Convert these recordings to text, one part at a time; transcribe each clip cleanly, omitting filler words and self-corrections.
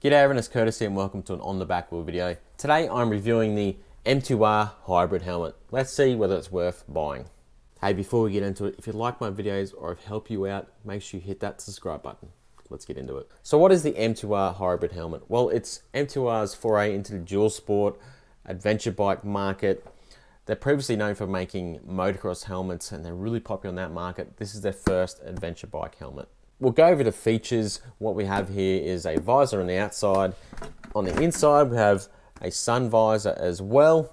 G'day everyone, it's Curtis here and welcome to an On The Back Wheel video. Today I'm reviewing the M2R Hybrid Helmet. Let's see whether it's worth buying. Hey, before we get into it, if you like my videos or I've helped you out, make sure you hit that subscribe button. Let's get into it. So what is the M2R Hybrid Helmet? Well, it's M2R's foray into the dual sport adventure bike market. They're previously known for making motocross helmets and they're really popular in that market. This is their first adventure bike helmet. We'll go over the features. What we have here is a visor on the outside. On the inside, we have a sun visor as well.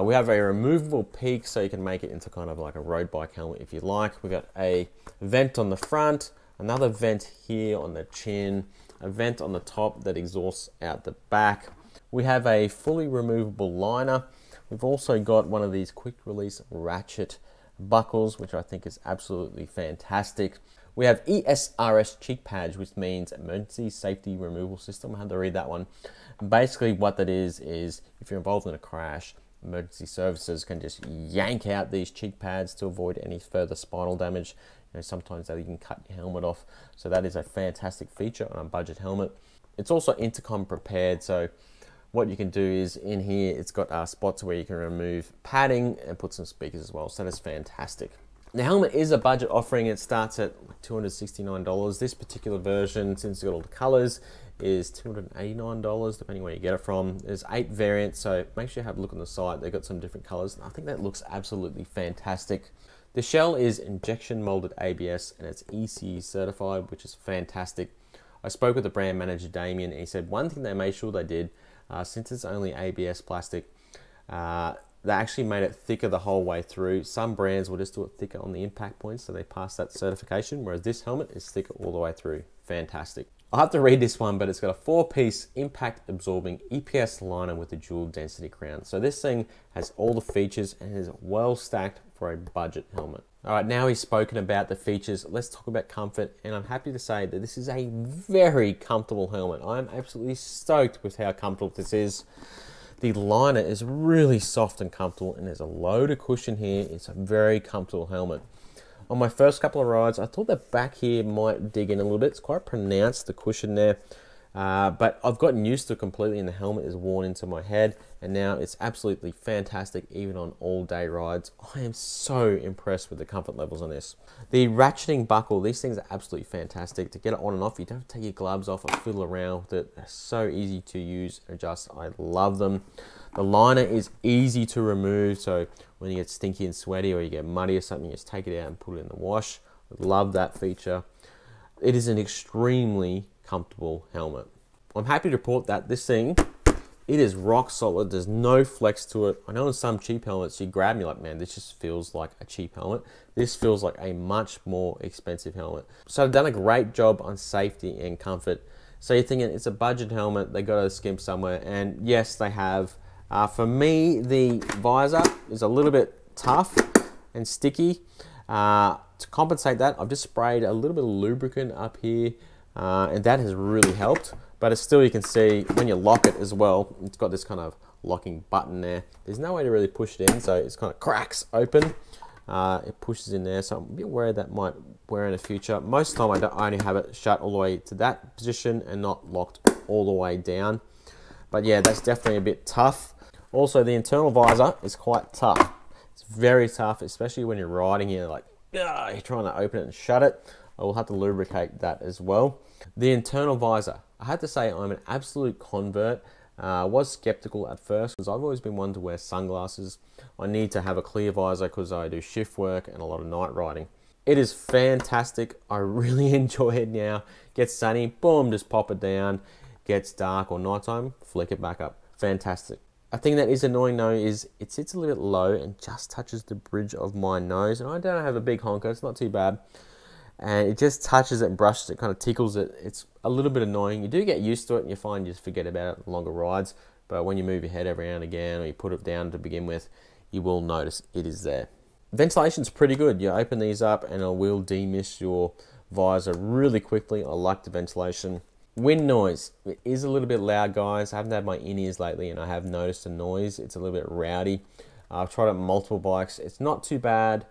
We have a removable peak, so you can make it into kind of like a road bike helmet if you like. We've got a vent on the front, another vent here on the chin, a vent on the top that exhausts out the back. We have a fully removable liner. We've also got one of these quick release ratchet buckles, which I think is absolutely fantastic. We have ESRS cheek pads, which means Emergency Safety Removal System. I had to read that one. Basically what that is if you're involved in a crash, emergency services can just yank out these cheek pads to avoid any further spinal damage. You know, sometimes that you can cut your helmet off. So that is a fantastic feature on a budget helmet. It's also intercom prepared. So what you can do is in here, it's got spots where you can remove padding and put some speakers as well. So that is fantastic. The helmet is a budget offering. It starts at $269. This particular version, since it's got all the colors, is $289, depending where you get it from. There's 8 variants, so make sure you have a look on the site. They've got some different colors. I think that looks absolutely fantastic. The shell is injection molded ABS and it's ECE certified, which is fantastic. I spoke with the brand manager, Damien, and he said one thing they made sure they did, since it's only ABS plastic, they actually made it thicker the whole way through. Some brands will just do it thicker on the impact points, so they pass that certification, whereas this helmet is thicker all the way through. Fantastic. I'll have to read this one, but it's got a 4-piece impact absorbing EPS liner with a dual density crown. So this thing has all the features and is well stacked for a budget helmet. All right, now we've spoken about the features, let's talk about comfort. And I'm happy to say that this is a very comfortable helmet. I'm absolutely stoked with how comfortable this is. The liner is really soft and comfortable, and there's a load of cushion here. It's a very comfortable helmet. On my first couple of rides, I thought the back here might dig in a little bit. It's quite pronounced, the cushion there, but I've gotten used to it completely, and the helmet is worn into my head, and now it's absolutely fantastic, even on all-day rides. I am so impressed with the comfort levels on this. The ratcheting buckle, these things are absolutely fantastic. To get it on and off, you don't have to take your gloves off or fiddle around with it. They're so easy to use and adjust. I love them. The liner is easy to remove, so when you get stinky and sweaty or you get muddy or something, you just take it out and put it in the wash. I love that feature. It is an extremely comfortable helmet. I'm happy to report that this thing, it is rock solid. There's no flex to it. I know in some cheap helmets, you grab me like, man, this just feels like a cheap helmet. This feels like a much more expensive helmet. So they've done a great job on safety and comfort. So you're thinking it's a budget helmet, they got to skimp somewhere, and yes, they have. For me, the visor is a little bit tough and sticky. To compensate that, I've just sprayed a little bit of lubricant up here. And that has really helped, but it's still, you can see when you lock it as well, it's got this kind of locking button there. There's no way to really push it in, so it's kind of cracks open. It pushes in there, so I'm a bit worried that might wear in the future. Most of the time I only have it shut all the way to that position and not locked all the way down. But yeah, that's definitely a bit tough. Also, the internal visor is quite tough. It's very tough, especially when you're riding here, like, you're trying to open it and shut it. I will have to lubricate that as well. The internal visor. I have to say I'm an absolute convert. I was skeptical at first because I've always been one to wear sunglasses. I need to have a clear visor because I do shift work and a lot of night riding. It is fantastic. I really enjoy it now. Gets sunny, boom, just pop it down. Gets dark or nighttime, flick it back up. Fantastic. A thing that is annoying though is it sits a little bit low and just touches the bridge of my nose. And I don't have a big honker, it's not too bad. And it just touches it and brushes it, kind of tickles it. It's a little bit annoying. You do get used to it and you find you just forget about it on longer rides. But when you move your head every now and again or you put it down to begin with, you will notice it is there. Ventilation's pretty good. You open these up and it will demist your visor really quickly. I like the ventilation. Wind noise. It is a little bit loud, guys. I haven't had my in-ears lately and I have noticed the noise. It's a little bit rowdy. I've tried it on multiple bikes. It's not too bad.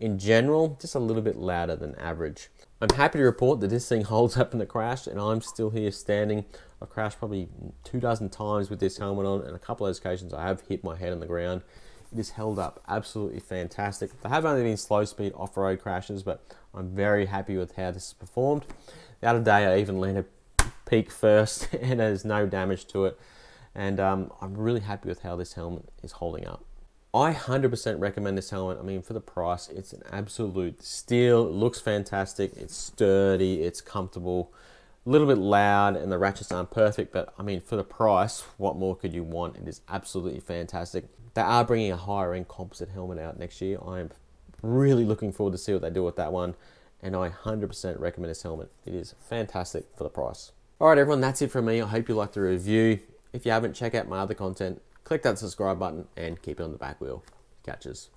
In general, just a little bit louder than average. I'm happy to report that this thing holds up in the crash and I'm still here standing. I crashed probably 24 times with this helmet on, and a couple of those occasions I have hit my head on the ground. It has held up absolutely fantastic. There have only been slow speed off-road crashes, but I'm very happy with how this has performed. The other day I even landed peak first and there's no damage to it. And I'm really happy with how this helmet is holding up. I 100% recommend this helmet. I mean, for the price, it's an absolute steal. It looks fantastic. It's sturdy, it's comfortable, a little bit loud, and the ratchets aren't perfect, but I mean, for the price, what more could you want? It is absolutely fantastic. They are bringing a higher end composite helmet out next year. I am really looking forward to see what they do with that one. And I 100% recommend this helmet. It is fantastic for the price. All right, everyone, that's it from me. I hope you liked the review. If you haven't, check out my other content. Click that subscribe button and keep it on the back wheel. Catches.